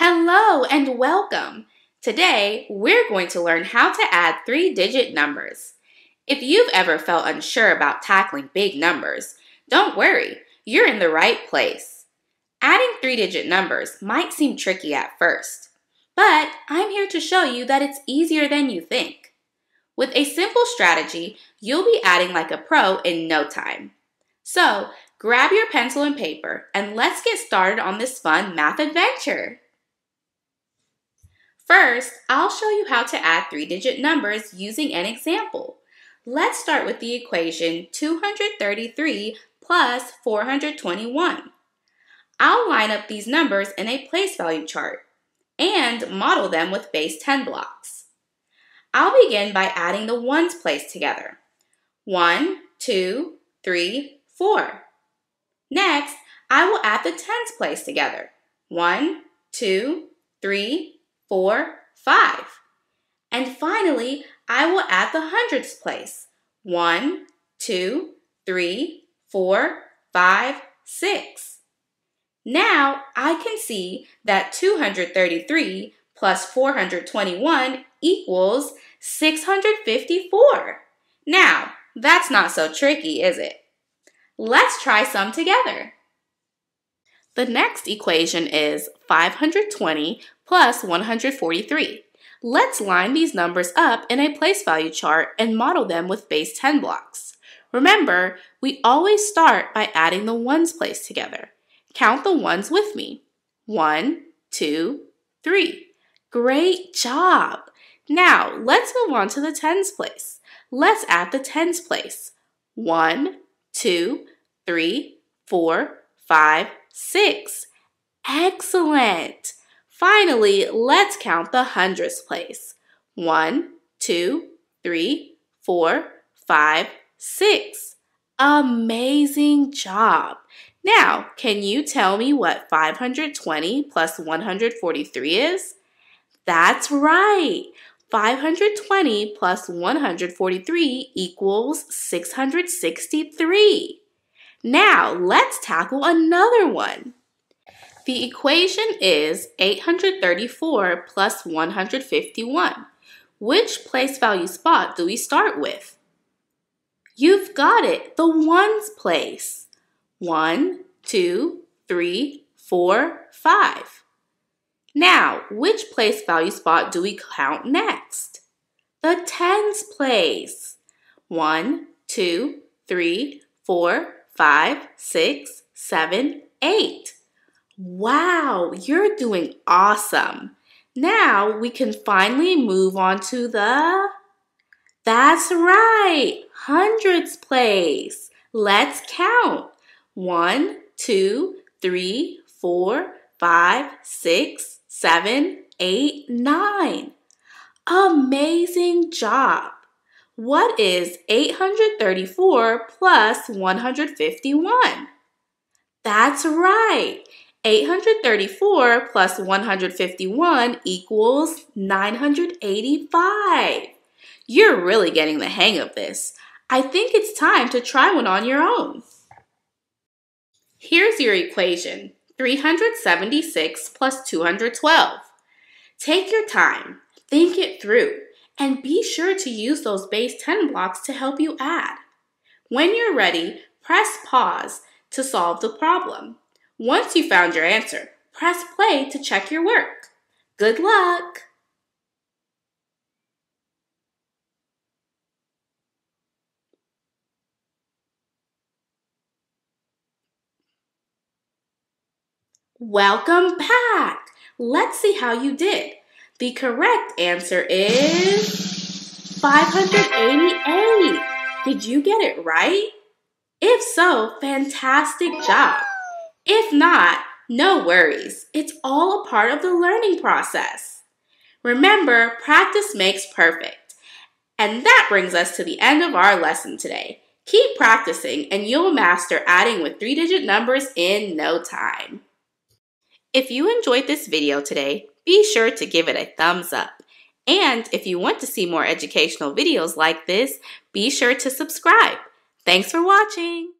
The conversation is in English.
Hello and welcome! Today, we're going to learn how to add three-digit numbers. If you've ever felt unsure about tackling big numbers, don't worry, you're in the right place. Adding three-digit numbers might seem tricky at first, but I'm here to show you that it's easier than you think. With a simple strategy, you'll be adding like a pro in no time. So, grab your pencil and paper and let's get started on this fun math adventure. First, I'll show you how to add three-digit numbers using an example. Let's start with the equation 233 plus 421. I'll line up these numbers in a place value chart and model them with base 10 blocks. I'll begin by adding the ones placed together. 1, 2, 3, 4. Next, I will add the tens placed together. 1, 2, 3, 4, 5. And finally, I will add the hundreds place. 1, 2, 3, 4, 5, 6. Now, I can see that 233 plus 421 equals 654. Now, that's not so tricky, is it? Let's try some together. The next equation is 520 plus 143. Let's line these numbers up in a place value chart and model them with base 10 blocks. Remember, we always start by adding the ones placed together. Count the ones with me. 1, 2, 3. Great job! Now, let's move on to the tens place. Let's add the tens place. 1, 2, 3, 4, 5, 6. Excellent! Finally, let's count the hundreds place. 1, 2, 3, 4, 5, 6. Amazing job! Now, can you tell me what 520 plus 143 is? That's right! 520 plus 143 equals 663. Now, let's tackle another one. The equation is 834 plus 151. Which place value spot do we start with? You've got it, the ones place. 1, 2, 3, 4, 5. Now, which place value spot do we count next? The tens place. 1, 2, 3, 4, 5, 6, 7, 8. Wow, you're doing awesome. Now we can finally move on to the... That's right, hundreds place. Let's count. 1, 2, 3, 4, 5, 6, 7, 8, 9. Amazing job. What is 834 plus 151? That's right. 834 plus 151 equals 985. You're really getting the hang of this. I think it's time to try one on your own. Here's your equation, 376 plus 212. Take your time, think it through, and be sure to use those base 10 blocks to help you add. When you're ready, press pause to solve the problem. Once you found your answer, press play to check your work. Good luck! Welcome back! Let's see how you did. The correct answer is 588. Did you get it right? If so, fantastic job! If not, no worries. It's all a part of the learning process. Remember, practice makes perfect. And that brings us to the end of our lesson today. Keep practicing and you'll master adding with three-digit numbers in no time. If you enjoyed this video today, be sure to give it a thumbs up. And if you want to see more educational videos like this, be sure to subscribe. Thanks for watching.